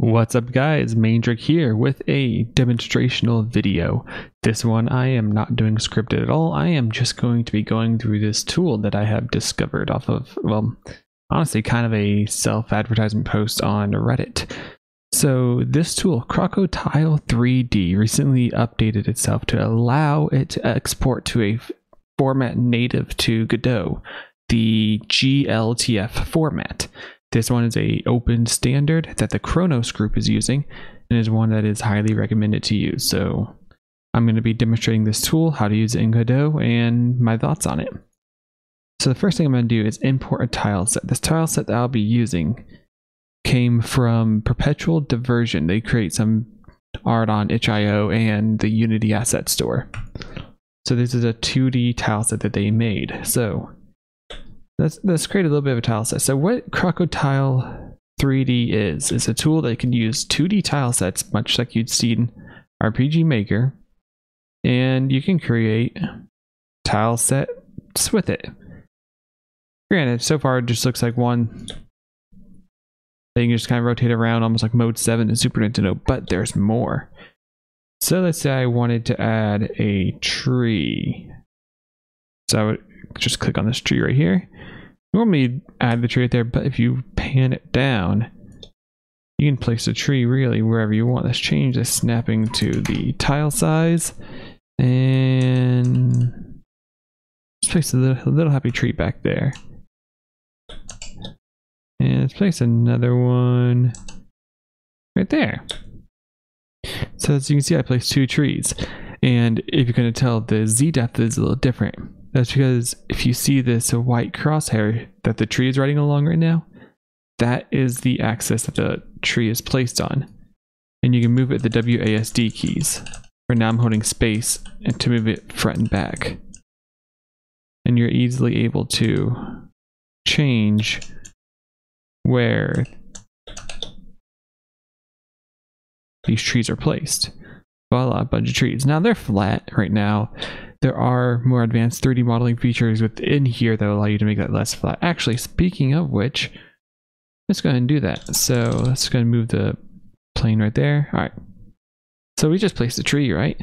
What's up guys, Maindric here with a demonstrational video. This one I am not doing scripted at all. I am just going to be going through this tool that I have discovered off of, well, honestly kind of a self-advertisement post on Reddit. So this tool, Crocotile 3D, recently updated itself to allow it to export to a format native to Godot, the GLTF format. This one is an open standard that the Kronos group is using and is one that is highly recommended to use. So I'm going to be demonstrating this tool, how to use it in Godot, and my thoughts on it. So the first thing I'm going to do is import a tile set. This tile set that I'll be using came from Perpetual Diversion. They create some art on itch.io and the Unity Asset Store. So this is a 2D tile set that they made. So let's create a little bit of a tile set. So what Crocotile 3D is a tool that can use 2D tile sets, much like you'd see in RPG Maker, and you can create tile sets with it. Granted, so far it just looks like one. They can just kind of rotate around almost like Mode 7 in Super Nintendo, but there's more. So let's say I wanted to add a tree. So I would just click on this tree right here. Normally you'd add the tree right there, but if you pan it down, you can place the tree really wherever you want. Let's change the snapping to the tile size and just place a little happy tree back there. And let's place another one right there. So as you can see, I placed two trees. And if you're going to tell, the Z depth is a little different. That's because if you see this white crosshair that the tree is riding along right now, that is the axis that the tree is placed on. And you can move it with the WASD keys. For now I'm holding space and to move it front and back. And you're easily able to change where these trees are placed. Voila, a bunch of trees. Now they're flat right now. There are more advanced 3D modeling features within here that allow you to make that less flat. Actually, speaking of which, let's go ahead and do that. So let's go ahead and move the plane right there. All right. So we just placed a tree, right?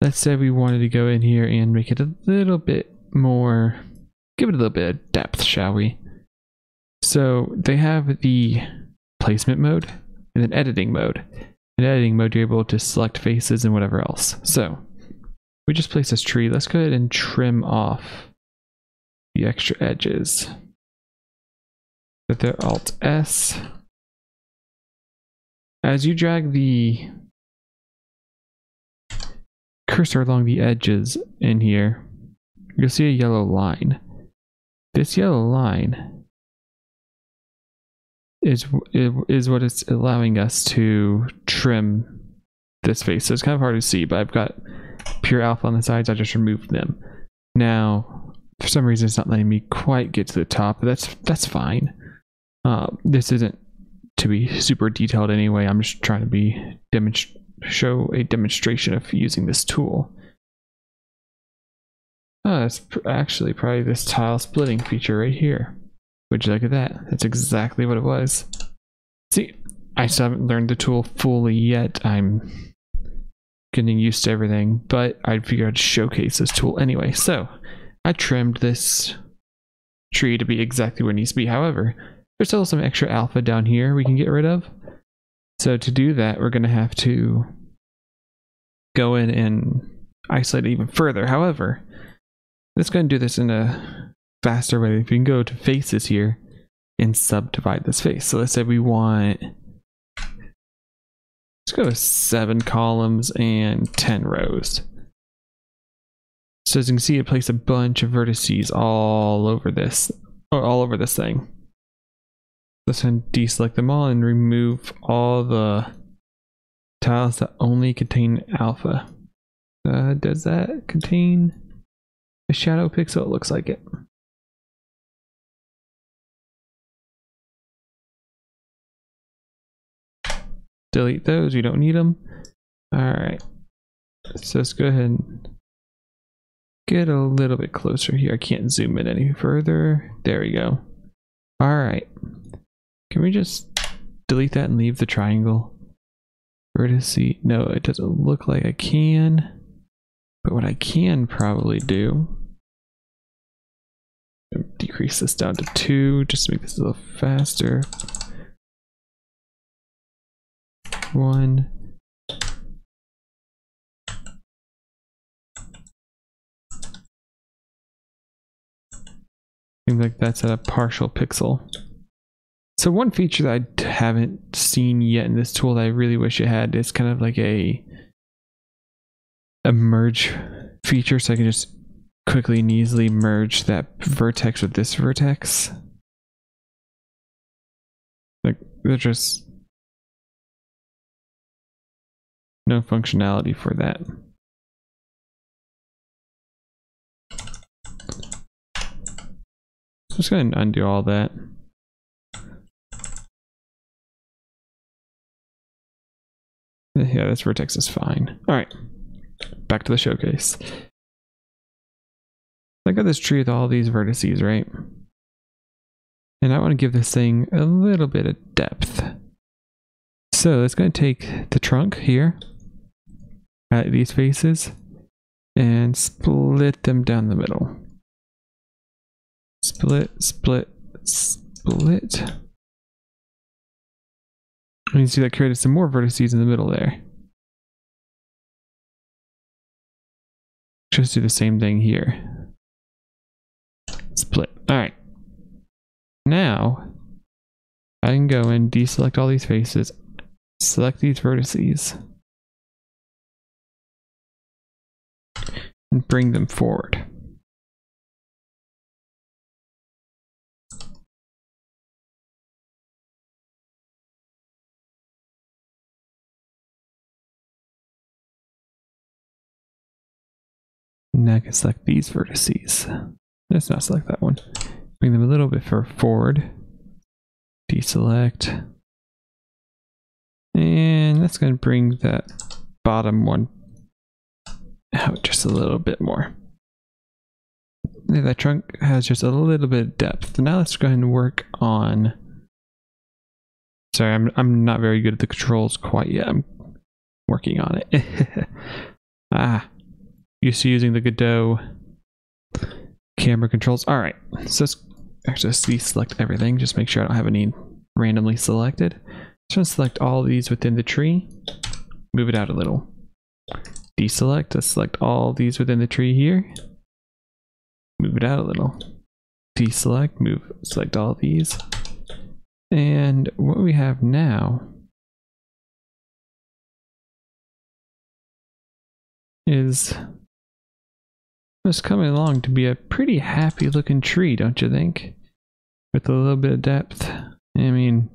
Let's say we wanted to go in here and make it a little bit more, give it a little bit of depth, shall we? So they have the placement mode and then editing mode. In editing mode, you're able to select faces and whatever else. So we just place this tree. Let's go ahead and trim off the extra edges with the Alt S. As you drag the cursor along the edges in here, you'll see a yellow line. This yellow line is what it's allowing us to trim this face. So it's kind of hard to see, but I've got pure alpha on the sides. I just removed them. Now, for some reason, it's not letting me quite get to the top, but that's fine. This isn't to be super detailed anyway. I'm just trying to be show a demonstration of using this tool. Oh, that's actually probably this tile splitting feature right here. Would you look at that? That's exactly what it was. See, I still haven't learned the tool fully yet. I'm getting used to everything, but I figured I'd showcase this tool anyway. So I trimmed this tree to be exactly where it needs to be. However, there's still some extra alpha down here we can get rid of. So to do that, we're going to have to go in and isolate it even further. However, let's go and do this in a faster way. If we can go to faces here and subdivide this face. So let's say we want, let's go with 7 columns and 10 rows. So as you can see, it placed a bunch of vertices all over this thing. Let's deselect them all and remove all the tiles that only contain alpha. Does that contain a shadow pixel? It looks like it. Delete those, we don't need them. All right, so let's go ahead and get a little bit closer here. I can't zoom in any further. There we go. All right, can we just delete that and leave the triangle. Vertice, no, it doesn't look like I can. But what I can probably do, decrease this down to 2 just to make this a little faster. 1. Seems like that's at a partial pixel. So one feature that I haven't seen yet in this tool that I really wish it had is kind of like a merge feature, so I can just quickly and easily merge that vertex with this vertex. Like, there's just no functionality for that. I'm just going to undo all that. Yeah, this vertex is fine. All right, back to the showcase. I got this tree with all these vertices, right? And I want to give this thing a little bit of depth. So it's going to take the trunk here, at these faces, and split them down the middle. Split, split, split. And you see that created some more vertices in the middle there. Just do the same thing here. Split. All right. Now I can go and deselect all these faces, select these vertices, and bring them forward. Now I can select these vertices. Let's not select that one. Bring them a little bit further forward. Deselect. And that's going to bring that bottom one out just a little bit more. Now that trunk has just a little bit of depth. Now let's go ahead and work on... Sorry, I'm not very good at the controls quite yet. I'm working on it. Used to using the Godot camera controls. All right, so let's actually deselect everything. Just make sure I don't have any randomly selected. Just want to select all these within the tree. Move it out a little. Deselect. Let's select all these within the tree here. Move it out a little. Deselect. Move. Select all these. And what we have now is coming along to be a pretty happy looking tree, don't you think? With a little bit of depth. I mean,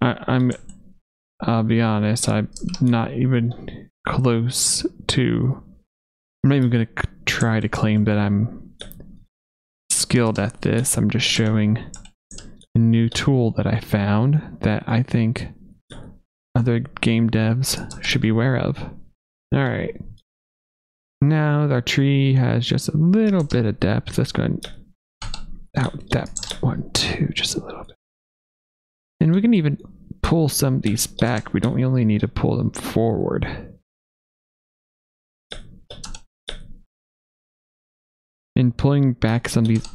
I'll be honest, I'm not even close to, I'm not even going to try to claim that I'm skilled at this. I'm just showing a new tool that I found that I think other game devs should be aware of. All right. Now our tree has just a little bit of depth. Let's go and out that 1, 2, just a little bit. And we can even pull some of these back. We don't really need to pull them forward. And pulling back some of these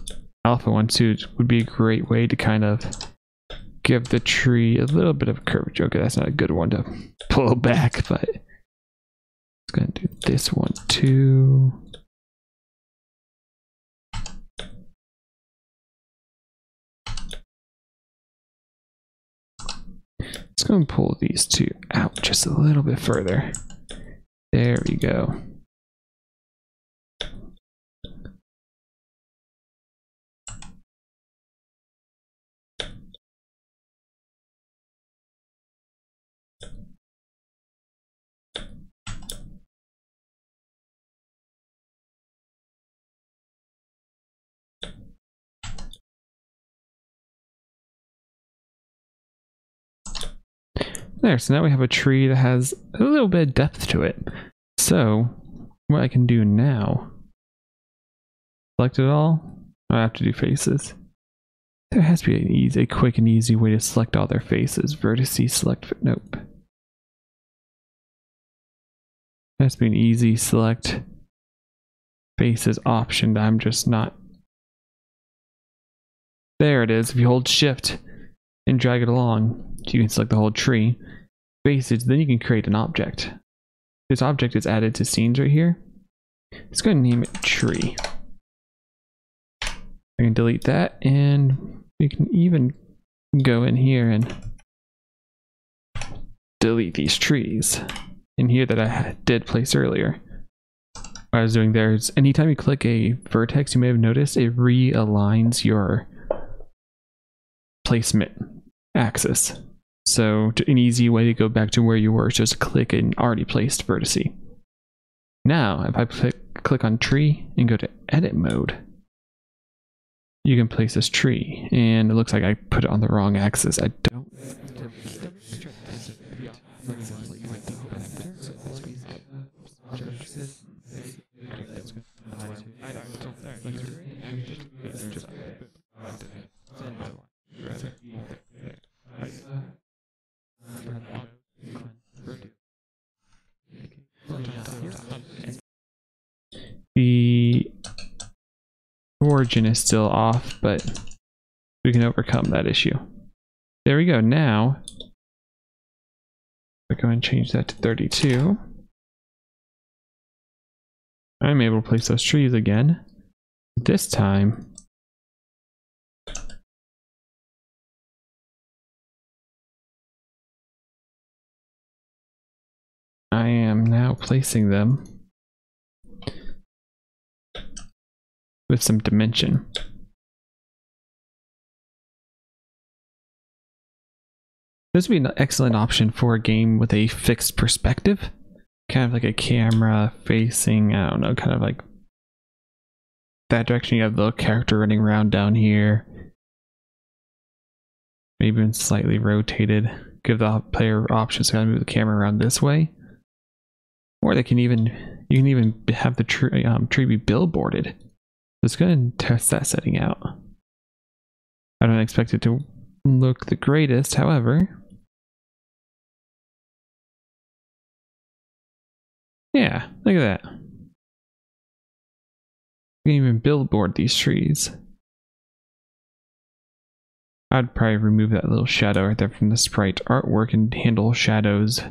alpha ones too would be a great way to kind of give the tree a little bit of curvature. Okay, that's not a good one to pull back, but going to do this 1, 2. Let's go and pull these two out just a little bit further. There we go. There, so now we have a tree that has a little bit of depth to it. So, what I can do now, select it all, I have to do faces. There has to be an easy, quick and easy way to select all their faces. Vertices select, nope. There has to be an easy select faces option that I'm just not. There it is. If you hold shift and drag it along, you can select the whole tree. Faces, then you can create an object. This object is added to scenes right here. Let's go ahead and name it tree. I can delete that, and we can even go in here and delete these trees in here that I did place earlier. What I was doing there is anytime you click a vertex, you may have noticed it realigns your placement axis. So an easy way to go back to where you were is just click an already placed vertex. Now, if I click on tree and go to edit mode, you can place this tree, and it looks like I put it on the wrong axis. I don't. The origin is still off, but we can overcome that issue. There we go. Now, we're going to change that to 32. I'm able to place those trees again. This time, I am now placing them with some dimension. This would be an excellent option for a game with a fixed perspective, kind of like a camera facing, I don't know, kind of like that direction. You have the character running around down here, maybe even slightly rotated. Give the player options to kind of move the camera around this way, or they can even, you can even have the tree be billboarded. Let's go ahead and test that setting out. I don't expect it to look the greatest, however. Yeah, look at that. We can even billboard these trees. I'd probably remove that little shadow right there from the sprite artwork and handle shadows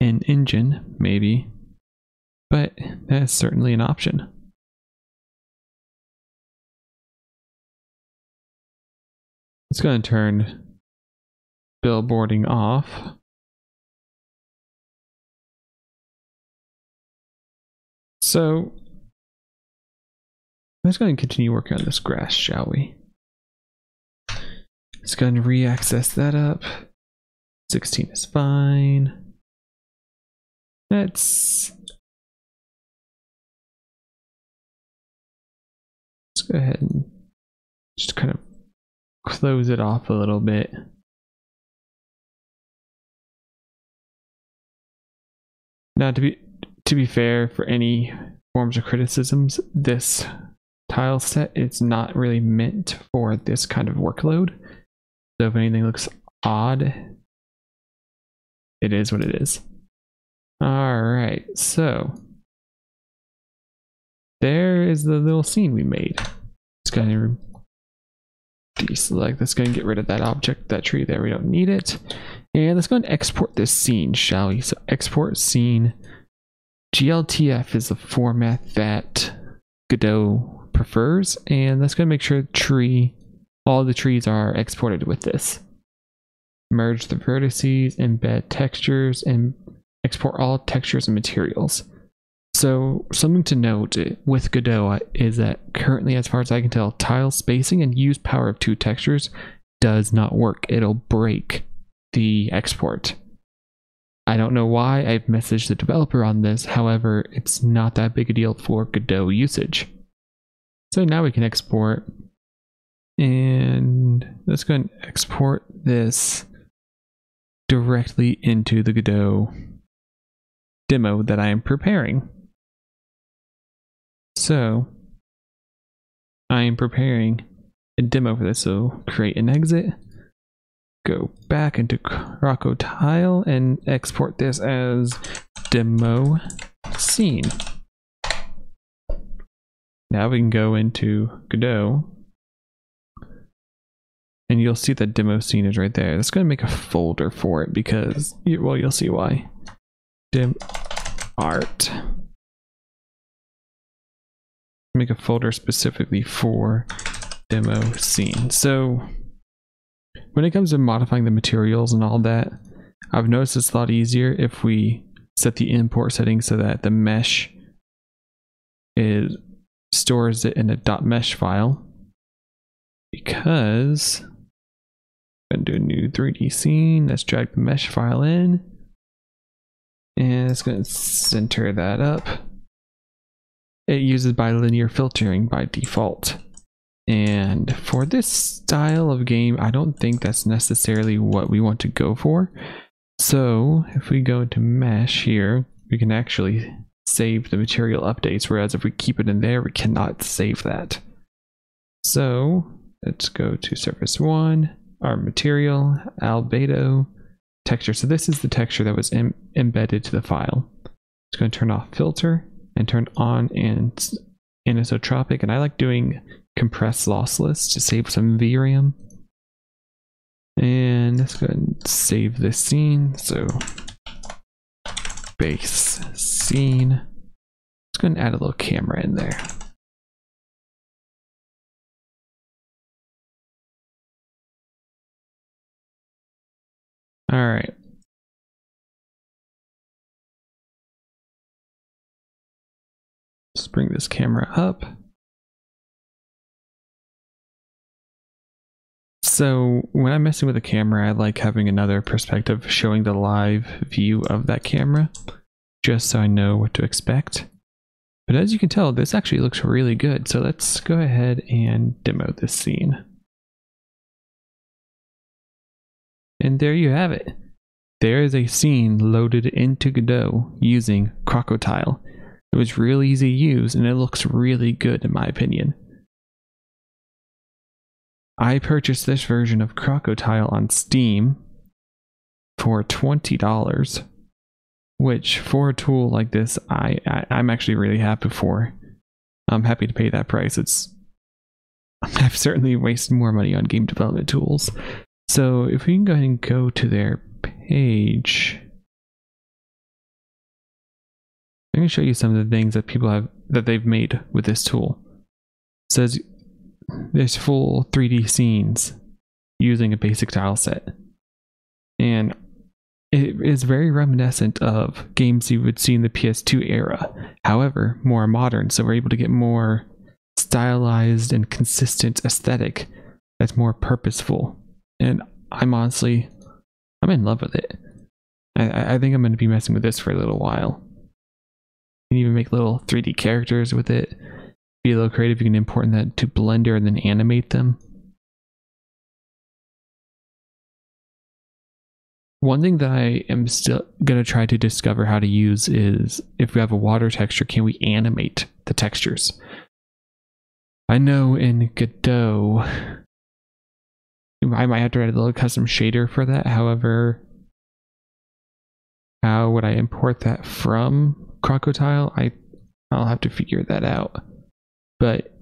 in engine, maybe. But that's certainly an option. It's going to turn billboarding off. So let's go ahead and continue working on this grass, shall we? Let's go ahead and re-access that up. 16 is fine. Let's go ahead and just kind of close it off a little bit. Now, to be fair, for any forms of criticisms, this tile set, it's not really meant for this kind of workload. So if anything looks odd, it is what it is. All right, so there is the little scene we made. It's going to deselect. Let's go and get rid of that object, that tree there. We don't need it. And let's go and export this scene, shall we? So export scene. GLTF is the format that Godot prefers. And let's go and make sure tree, all the trees are exported with this. Merge the vertices, embed textures, and export all textures and materials. So something to note with Godot is that currently, as far as I can tell, tile spacing and use power of two textures does not work. It'll break the export. I don't know why. I've messaged the developer on this. However, it's not that big a deal for Godot usage. So now we can export, and let's go ahead and export this directly into the Godot demo that I am preparing. So I am preparing a demo for this, so create an exit, go back into Crocotile and export this as demo scene. Now we can go into Godot and you'll see that demo scene is right there. It's going to make a folder for it because, well, you'll see why. Dim art. Make a folder specifically for demo scene. So when it comes to modifying the materials and all that, I've noticed it's a lot easier if we set the import settings so that the mesh stores it in a .mesh file, because I'm going to do a new 3D scene. Let's drag the mesh file in and it's going to center that up. It uses bilinear filtering by default. And for this style of game, I don't think that's necessarily what we want to go for. So if we go to mesh here, we can actually save the material updates, whereas if we keep it in there, we cannot save that. So let's go to surface one, our material, albedo, texture. So this is the texture that was embedded to the file. It's going to turn off filter and turn on anisotropic. And I like doing compress lossless to save some VRAM. And let's go ahead and save this scene. So base scene. Let's go ahead and add a little camera in there. All right. Let's bring this camera up. So when I'm messing with a camera, I like having another perspective showing the live view of that camera, just so I know what to expect. But as you can tell, this actually looks really good. So let's go ahead and demo this scene. And there you have it. There is a scene loaded into Godot using Crocotile. It was really easy to use and it looks really good in my opinion. I purchased this version of Crocotile on Steam for $20, which for a tool like this, I'm actually really happy for. I'm happy to pay that price. I've certainly wasted more money on game development tools. So if we can go ahead and go to their page, I'm going to show you some of the things that people have, that they've made with this tool. It says there's full 3D scenes using a basic tile set. And it is very reminiscent of games you would see in the PS2 era. However, more modern, so we're able to get more stylized and consistent aesthetic that's more purposeful. And I'm in love with it. I think I'm going to be messing with this for a little while. You can even make little 3D characters with it. Be a little creative. You can import that to Blender and then animate them. One thing that I am still going to try to discover how to use is, if we have a water texture, can we animate the textures? I know in Godot, I might have to write a little custom shader for that. However, how would I import that from Crocotile? I'll have to figure that out. But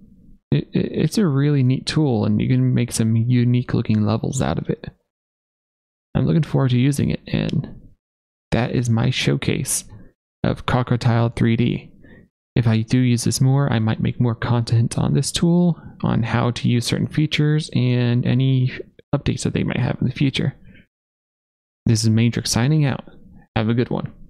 it's a really neat tool and you can make some unique looking levels out of it. I'm looking forward to using it, and that is my showcase of Crocotile 3D. If I do use this more, I might make more content on this tool, on how to use certain features and any updates that they might have in the future. This is Maindric signing out. Have a good one.